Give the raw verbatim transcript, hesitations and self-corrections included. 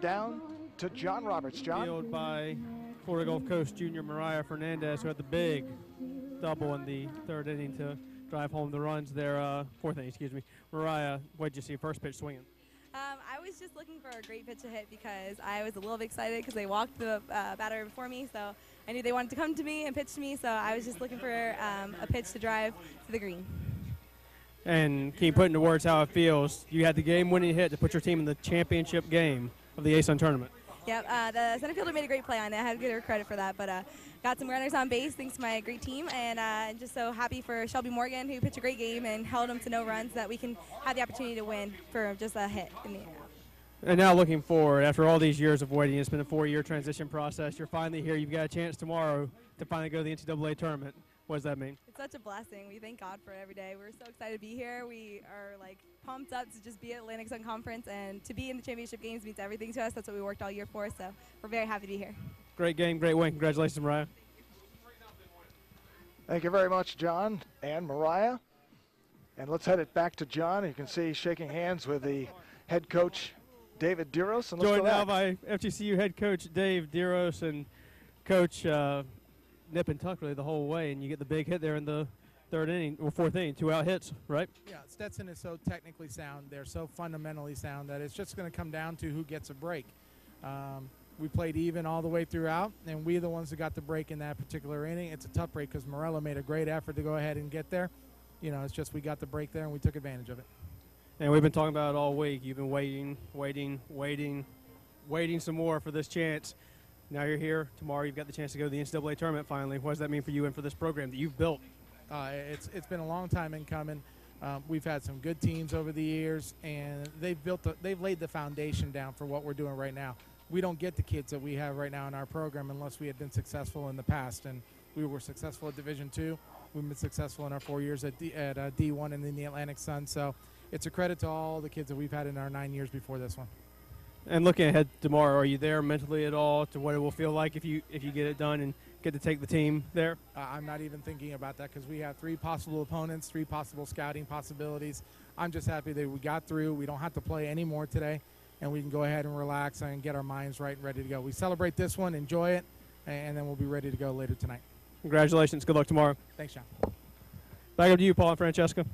down to John Roberts. John? Field by Florida Gulf Coast junior Mariah Fernandez, who had the big double in the third inning to drive home the runs there. Uh, fourth inning, excuse me. Mariah, what did you see? First pitch swinging. Um, I was just looking for a great pitch to hit because I was a little bit excited because they walked the uh, batter before me, so I knew they wanted to come to me and pitch to me, so I was just looking for um, a pitch to drive to the green. And can you put into words how it feels? You had the game-winning hit to put your team in the championship game of the ASUN tournament. Yep, uh, the center fielder made a great play on it. I had to give her credit for that, but uh, got some runners on base thanks to my great team, and uh, just so happy for Shelby Morgan, who pitched a great game and held them to no runs, that we can have the opportunity to win for just a hit in the air. And now looking forward, after all these years of waiting, it's been a four-year transition process. You're finally here. You've got a chance tomorrow to finally go to the N C double A tournament. What does that mean? It's such a blessing. We thank God for it every day. We're so excited to be here. We are, like, pumped up to just be at Atlantic Sun Conference, and to be in the championship games means everything to us. That's what we worked all year for, so we're very happy to be here. Great game, great win. Congratulations, Mariah. Thank you very much, John and Mariah. And let's head it back to John. You can see shaking hands with the head coach, David Deiros. And joined now by F G C U head coach Dave Deiros and coach uh, nip and tuck really the whole way, and you get the big hit there in the third inning, or fourth inning, two out hits, right? Yeah, Stetson is so technically sound. They're so fundamentally sound that it's just going to come down to who gets a break. Um, we played even all the way throughout, and we're the ones that got the break in that particular inning. It's a tough break because Morella made a great effort to go ahead and get there. You know, it's just we got the break there, and we took advantage of it. And we've been talking about it all week. You've been waiting, waiting, waiting, waiting some more for this chance. Now you're here. Tomorrow you've got the chance to go to the N C double A tournament finally. What does that mean for you and for this program that you've built? Uh, it's, it's been a long time in coming. Um, we've had some good teams over the years, and they've, built the, they've laid the foundation down for what we're doing right now. We don't get the kids that we have right now in our program unless we had been successful in the past, and we were successful at Division two. We've been successful in our four years at, D, at uh, D one and then the Atlantic Sun. So it's a credit to all the kids that we've had in our nine years before this one. And looking ahead tomorrow, are you there mentally at all to what it will feel like if you if you get it done and get to take the team there? Uh, I'm not even thinking about that because we have three possible opponents, three possible scouting possibilities. I'm just happy that we got through. We don't have to play anymore today, and we can go ahead and relax and get our minds right and ready to go. We celebrate this one, enjoy it, and then we'll be ready to go later tonight. Congratulations. Good luck tomorrow. Thanks, John. Back up to you, Paul and Francesca.